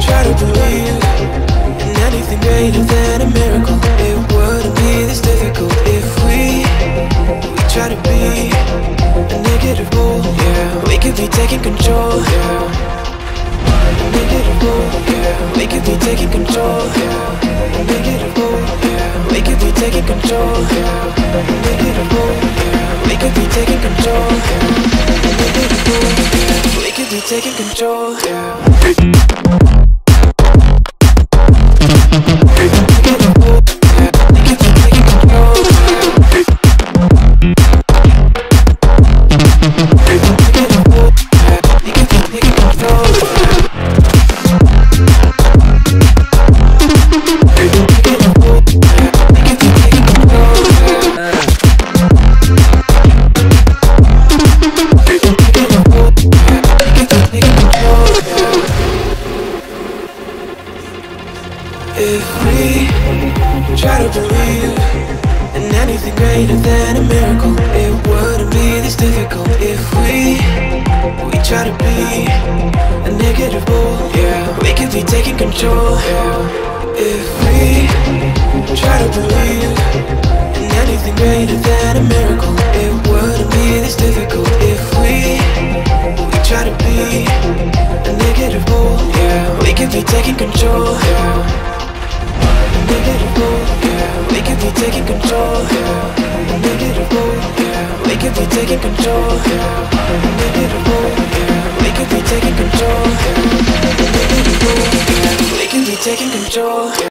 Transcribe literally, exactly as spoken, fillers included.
try to believe in anything greater than a miracle, it wouldn't be this difficult. If we, we try to be a negative bull, yeah, we could be taking control, yeah. Make it a move, yeah. We could be taking control, yeah. Make it a move, yeah. We could be taking control, yeah. Make it a move, yeah. We could be taking control, yeah. Make it a move, yeah. We could be taking control, yeah. If we try to believe in anything greater than a miracle, it wouldn't be this difficult. If we, we try to be a negative bull, yeah, we could be taking control, yeah. If we try to believe in anything greater than a miracle, it wouldn't be this difficult. If we, we try to be a negative bull, yeah, we could be taking control, yeah. Make it a move, yeah. We could be taking control, yeah. Make it a move, yeah. We could be taking control, yeah. Make it a move, yeah. We could be taking control, yeah. Make it a move, yeah. We could be taking control, yeah.